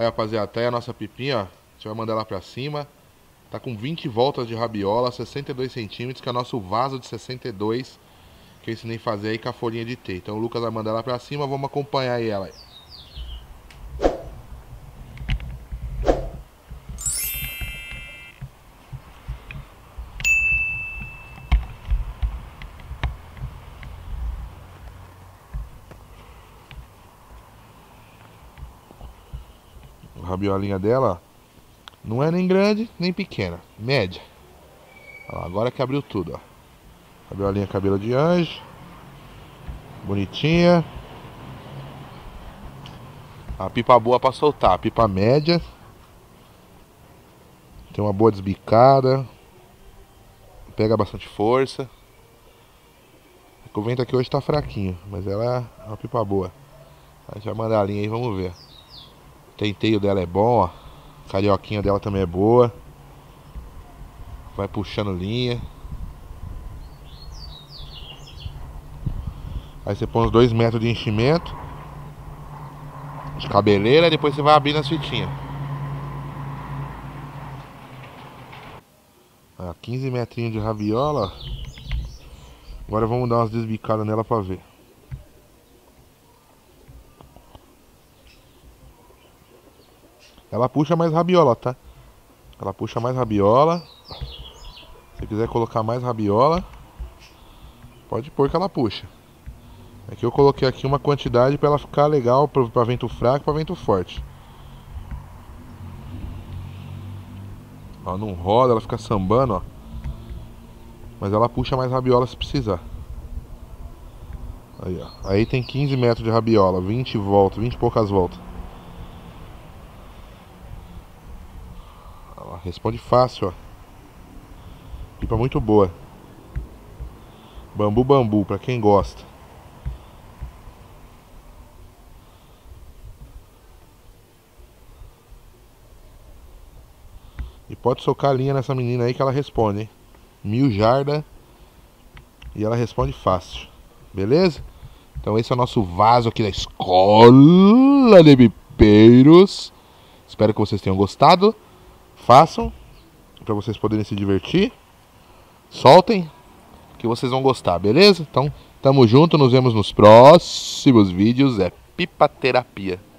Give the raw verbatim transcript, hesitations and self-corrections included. Aí, rapaziada, até a nossa pipinha, ó. Você vai mandar ela pra cima. Tá com vinte voltas de rabiola, sessenta e dois centímetros, que é o nosso vaso de sessenta e dois, que eu ensinei a fazer aí com a folhinha de tê. Então o Lucas vai mandar ela pra cima, vamos acompanhar aí ela. A rabiolinha dela, ó. Não é nem grande, nem pequena. Média. Ó, agora que abriu tudo, ó. Rabiolinha cabelo de anjo. Bonitinha. A pipa boa pra soltar. A pipa média. Tem uma boa desbicada. Pega bastante força. O vento aqui hoje tá fraquinho, mas ela é uma pipa boa. A gente vai mandar a linha aí, vamos ver. O tenteio dela é bom, ó. Carioquinha dela também é boa. Vai puxando linha. Aí você põe uns dois metros de enchimento de cabeleira e depois você vai abrindo as fitinhas. Ah, quinze metrinhos de rabiola. Agora vamos dar umas desbicadas nela pra ver. Ela puxa mais rabiola, tá? Ela puxa mais rabiola. Se quiser colocar mais rabiola, pode pôr que ela puxa. Aqui eu coloquei aqui uma quantidade pra ela ficar legal pra vento fraco, pra vento forte. Ela não roda, ela fica sambando, ó. Mas ela puxa mais rabiola se precisar. Aí, ó. Aí tem quinze metros de rabiola, vinte voltas, vinte e poucas voltas. Responde fácil, ó. Pipa muito boa. Bambu, bambu, pra quem gosta. E pode socar a linha nessa menina aí que ela responde, hein? Mil jarda. E ela responde fácil. Beleza? Então esse é o nosso vaso aqui da Escola de Pipeiros. Espero que vocês tenham gostado. Façam, para vocês poderem se divertir. Soltem, que vocês vão gostar, beleza? Então, tamo junto, nos vemos nos próximos vídeos. É pipaterapia.